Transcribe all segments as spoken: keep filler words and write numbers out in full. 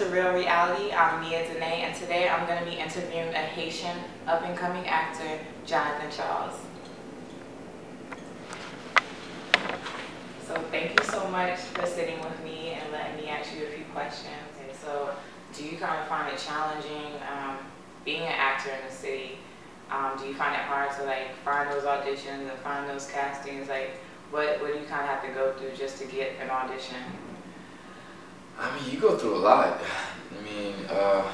to Real Reality. I'm Mia Denae, and today I'm going to be interviewing a Haitian up-and-coming actor, Jonathan Charles. So thank you so much for sitting with me and letting me ask you a few questions. And so, do you kind of find it challenging um, being an actor in the city? Um, do you find it hard to like find those auditions and find those castings? Like, what what do you kind of have to go through just to get an audition? I mean, you go through a lot. I mean, uh,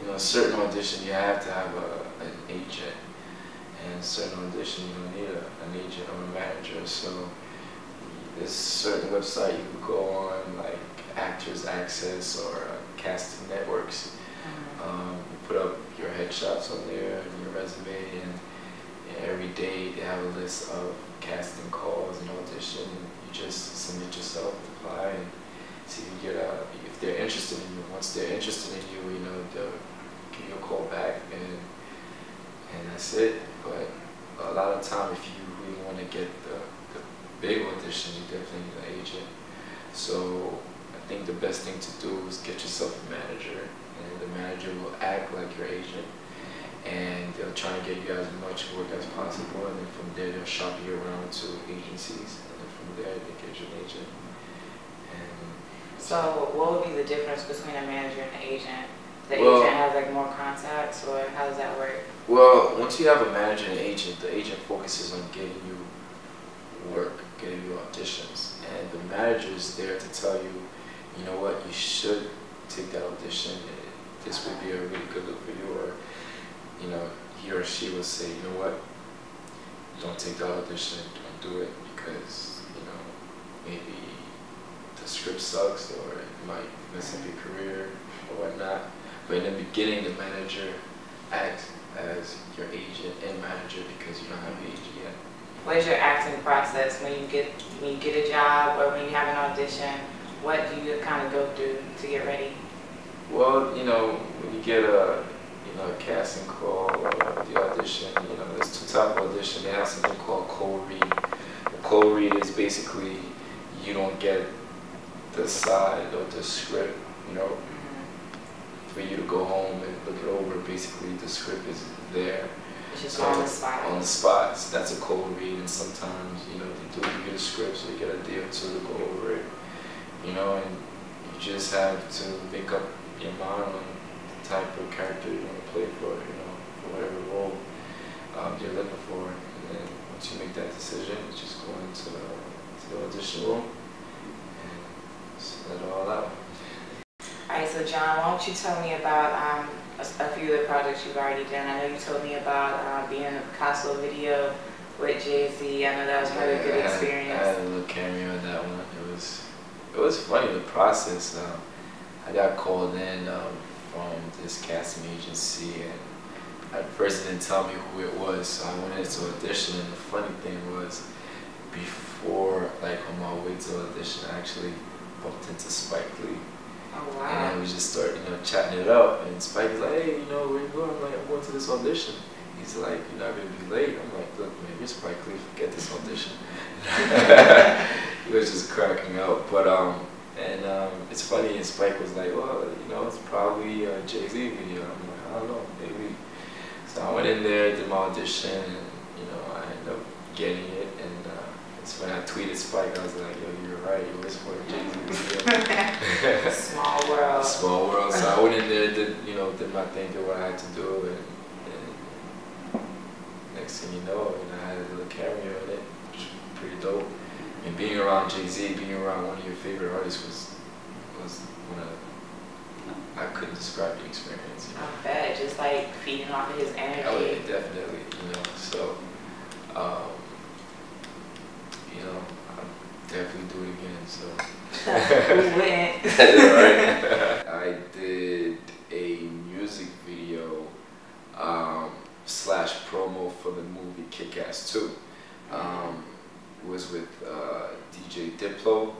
you know, certain audition you have to have a, an agent, and certain audition you don't need a, an agent or a manager. So there's a certain website you can go on, like Actors Access or uh, Casting Networks. Mm-hmm. um, you put up your headshots on there and your resume, and yeah, every day they have a list of casting calls and audition. You just submit yourself, apply, and see if you get out. If they're interested in you, once they're interested in you, you know, they'll give you a call back, and and that's it. But a lot of time, if you really want to get the, the big audition, you definitely need an agent. So I think the best thing to do is get yourself a manager, and the manager will act like your agent, and they'll try to get you as much work as possible, and then from there they'll shop you around to agencies, and then from there they get you an agent. And so what would be the difference between a manager and an agent? The well, agent has like more contacts, or how does that work? Well, once you have a manager and an agent, the agent focuses on getting you work, getting you auditions, and the manager is there to tell you, you know what, you should take that audition, this would be a really good look for you, or you know, he or she will say, you know what, don't take that audition, don't do it, because, you know, maybe the script sucks, or it might mess up your career, or whatnot. But in the beginning, the manager acts as your agent and manager, because you don't have an agent yet. What is your acting process when you get, when you get a job, or when you have an audition? What do you kind of go through to get ready? Well, you know, when you get a, you know, a casting call or the audition, you know, there's two types of audition. They have something called cold read. A cold read is basically you don't get the side or the script, you know, mm-hmm. for you to go home and look it over. Basically, the script is there. It's just so on the spot. On the spot. So that's a cold read, and sometimes, you know, they do give you the script, so you get a day or two to go over it. You know, and you just have to make up your mind on the type of character you want to play for, you know, for whatever role um, you're looking for. And then once you make that decision, you just go into the, to the audition room and set it all out. Alright, so John, why don't you tell me about um, a, a few of the projects you've already done? I know you told me about uh, being in the Picasso video with Jay Z. I know that was a really yeah, good experience. I had, I had a little cameo in that one. It was It was funny, the process. Um, I got called in um, from this casting agency, and at first they didn't tell me who it was, so I went into audition, and the funny thing was, before, like on my way to audition, I actually bumped into Spike Lee. Oh, wow. And we just started, you know, chatting it up, and Spike was like, hey, you know, where you going? I'm like, I'm going to this audition. He's like, you're not going to be late. I'm like, look, man, you're Spike Lee, forget this audition. He was just cracking up, but um, and um, it's funny. And Spike was like, well, you know, it's probably a Jay Z video. I'm like, I don't know, maybe. So I went in there, did my audition, and you know, I ended up getting it. And uh, it's when I tweeted Spike, I was like, yo, you're right, it was for a Jay Z video. Small world. Small world. So I went in there, did you know, did my thing, did what I had to do, and, and next thing you know, and I had a little cameo in it, which was pretty dope. And being around Jay Z, being around one of your favorite artists was was one of I couldn't describe the experience. You know? I bet, just like feeding off of his energy. Oh yeah, definitely. You know, so um, you know, I'd definitely do it again. So who wouldn't? I did a music video um, slash promo for the movie Kick-Ass two. Um, was with uh, D J Diplo,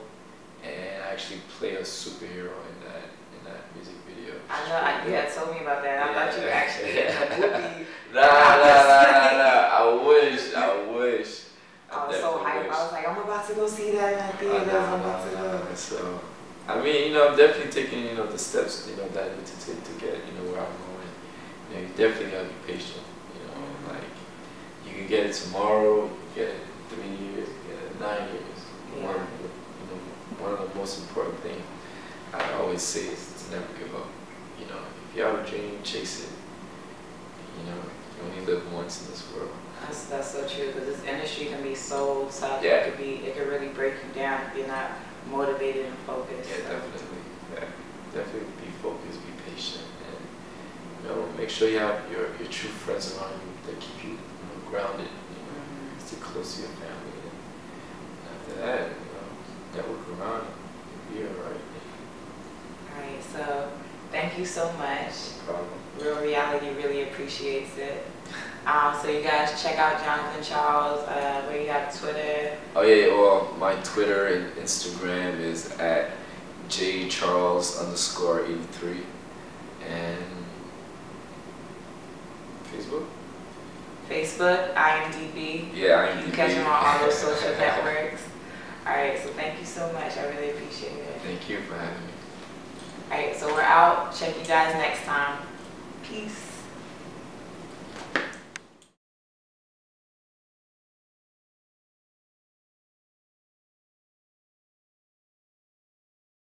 and I actually play a superhero in that in that music video. I know, I, yeah, told me about that. I yeah. thought you actually yeah. would be. Nah, nah, nah, nah, nah. I wish, I wish. I, I was so hyped. Wish. I was like, I'm about to go see that in the theaters. I'm about to go. So I mean, you know, I'm definitely taking, you know, the steps, you know, that I need to take to get, you know, where I'm going. You know, you definitely gotta be patient, you know, like, you can get it tomorrow, you can get it three years, you can get it nine years. Yeah. One, you know, one of the most important things I always say is to never give up. You know, if you have a dream, chase it. You know, you only live once in this world. That's, that's so true, because this industry can be so tough. Yeah. It could be, it could really break you down if you're not motivated and focused. Yeah, so. Definitely. Yeah. Definitely be focused, be patient, and you know, make sure you have your, your true friends around you that keep you, you know, grounded. You know, mm-hmm. Stay close to your family, and after that, you know, network around, you'll be all right. All right. So, thank you so much. No problem. Real Reality really appreciates it. Um, so you guys check out Jonathan Charles, uh, where you have Twitter. Oh yeah, well, my Twitter and Instagram is at J Charles underscore eighty-three. And Facebook? Facebook, I M D B. Yeah, I M D B. You can catch them on all those social networks. Alright, so thank you so much. I really appreciate it. Thank you for having me. Alright, so we're out. Check you guys next time. Peace.